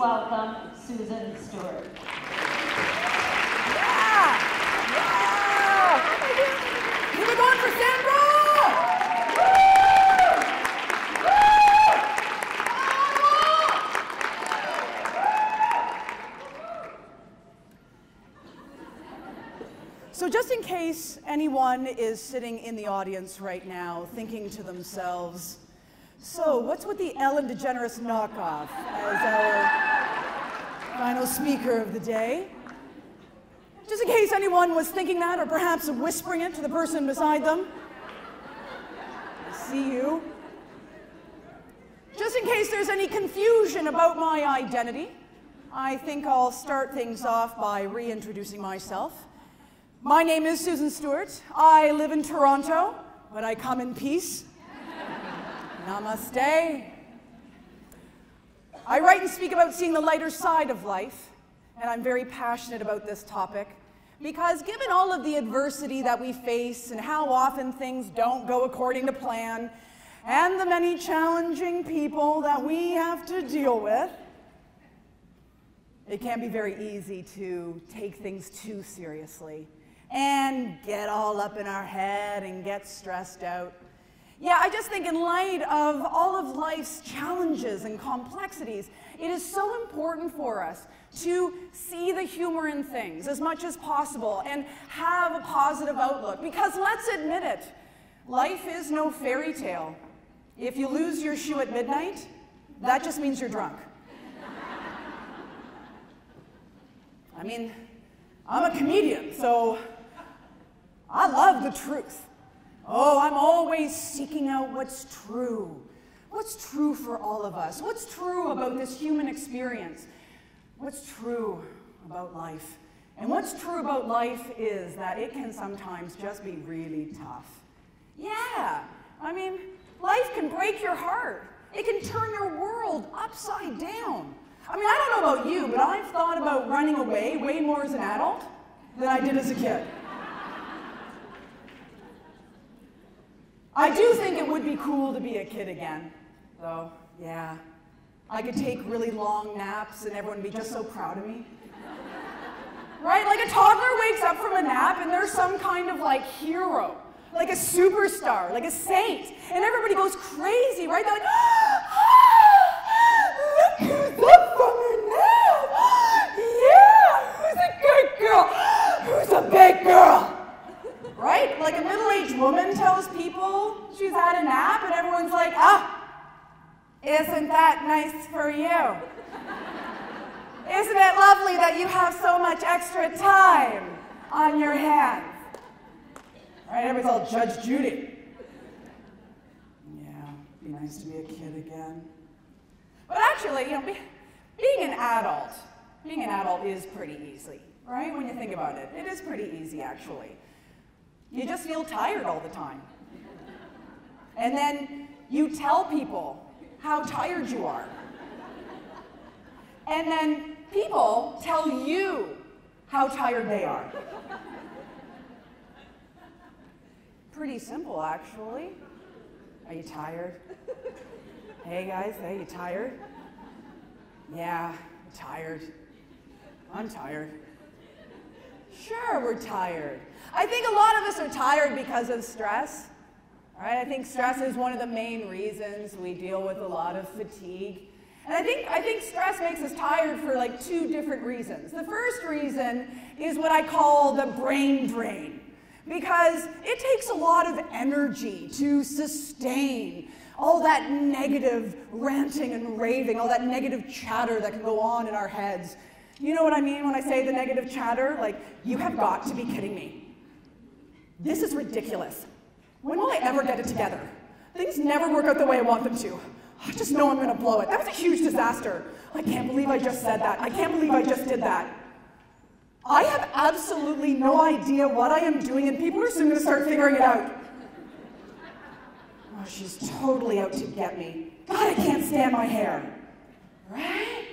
welcome Susan Stewart. Yeah! Yeah! Keep it going for Sandra! So just in case anyone is sitting in the audience right now thinking to themselves, so what's with the Ellen DeGeneres knockoff as our final speaker of the day? Just in case anyone was thinking that or perhaps whispering it to the person beside them. I see you. Just in case there's any confusion about my identity, I think I'll start things off by reintroducing myself. My name is Susan Stewart. I live in Toronto, but I come in peace. Namaste. I write and speak about seeing the lighter side of life, and I'm very passionate about this topic because given all of the adversity that we face and how often things don't go according to plan and the many challenging people that we have to deal with, it can be very easy to take things too seriously and get all up in our head and get stressed out. Yeah, I just think in light of all of life's challenges and complexities, it is so important for us to see the humor in things as much as possible and have a positive outlook. Because let's admit it, life is no fairy tale. If you lose your shoe at midnight, that just means you're drunk. I mean, I'm a comedian, so I love the truth. Oh, I'm always seeking out what's true. What's true for all of us? What's true about this human experience? What's true about life? And what's true about life is that it can sometimes just be really tough. Yeah, I mean, life can break your heart. It can turn your world upside down. I mean, I don't know about you, but I've thought about running away way more as an adult than I did as a kid. I do think it would be cool to be a kid again, though, yeah. I could take really long naps and everyone would be just so proud of me. Right? Like a toddler wakes up from a nap and they're some kind of like hero, like a superstar, like a saint, and everybody goes crazy, right? They're like, ah, look who's up from her nap. Yeah, who's a good girl? Who's a big girl? Right? Like a middle-aged woman tells people she's had a nap and everyone's like, ah, isn't that nice for you? Isn't it lovely that you have so much extra time on your hands? Right? Everybody's all Judge Judy. Yeah, it'd be nice to be a kid again. But actually, you know, being an adult is pretty easy, right? When you think about it, it is pretty easy actually. You just feel tired all the time. And then you tell people how tired you are. And then people tell you how tired they are. Pretty simple, actually. Are you tired? Hey guys, hey, you tired? Yeah, I'm tired. I'm tired. Sure, we're tired. I think a lot of us are tired because of stress, right? I think stress is one of the main reasons we deal with a lot of fatigue. And I think stress makes us tired for like two different reasons. The first reason is what I call the brain drain, because it takes a lot of energy to sustain all that negative ranting and raving, all that negative chatter that can go on in our heads. You know what I mean when I say the negative chatter? Like, you have got to be kidding me. This is ridiculous. When will I ever get it together? Things never work out the way I want them to. I just know I'm gonna blow it. That was a huge disaster. I can't believe I just said that. I can't believe I just did that. I have absolutely no idea what I am doing, and people are soon gonna start figuring it out. Oh, she's totally out to get me. God, I can't stand my hair. Right?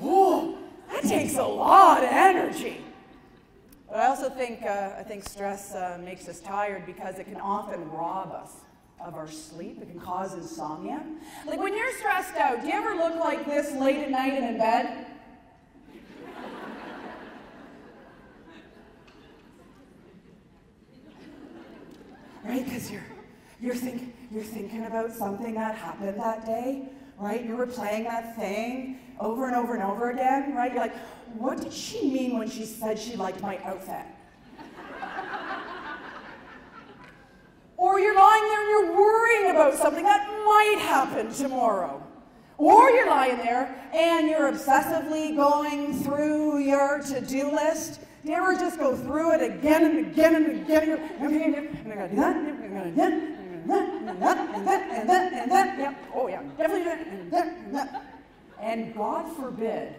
Oh. That takes a lot of energy. But I also think, stress makes us tired because it can often rob us of our sleep. It can cause insomnia. Like when you're stressed out, do you ever look like this late at night and in bed? right? Because you're thinking about something that happened that day, right? You were playing that thing over and over and over again, right? You're like, what did she mean when she said she liked my outfit? Or you're lying there and you're worrying about something that might happen tomorrow. Or you're lying there and you're obsessively going through your to-do list. Do you ever just go through it again and again and again? And I gotta do that, and I gotta do that, and that, and that, and that, and that. Yep. Oh yeah, definitely that, and that, and that. And God forbid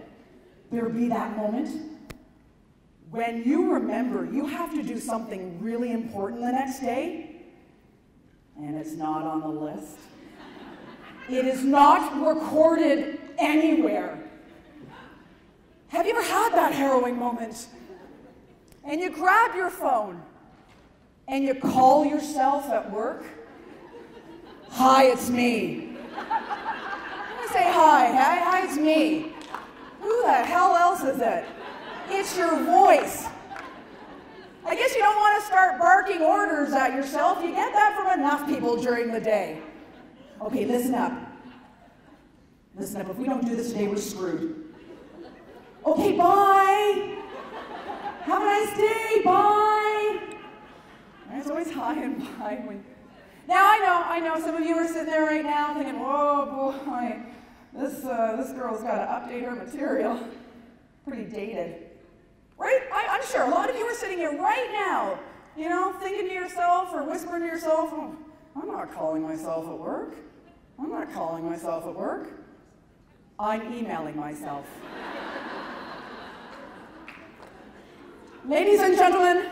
there be that moment when you remember you have to do something really important the next day, and it's not on the list. It is not recorded anywhere. Have you ever had that harrowing moment? And you grab your phone and you call yourself at work. Hi, it's me. You say hi, it's me. Who the hell else is it? It's your voice. I guess you don't want to start barking orders at yourself. You get that from enough people during the day. Okay, listen up. Listen up. If we don't do this today, we're screwed. Okay, bye. Have a nice day. Bye. There's always hi and bye. Now, I know some of you are sitting there right now thinking, whoa, boy, this girl's got to update her material. Pretty dated. Right? I'm sure a lot of you are sitting here right now, you know, thinking to yourself or whispering to yourself, oh, I'm not calling myself at work. I'm not calling myself at work. I'm emailing myself. Ladies and gentlemen,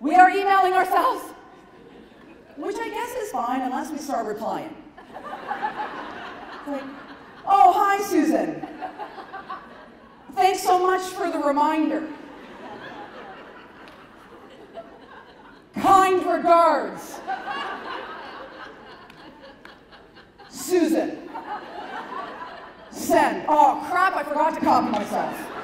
we are emailing ourselves, which I guess is fine unless we start replying. It's like, oh, hi, Susan. Thanks so much for the reminder. Kind regards, Susan. Send. Oh, crap, I forgot to copy myself.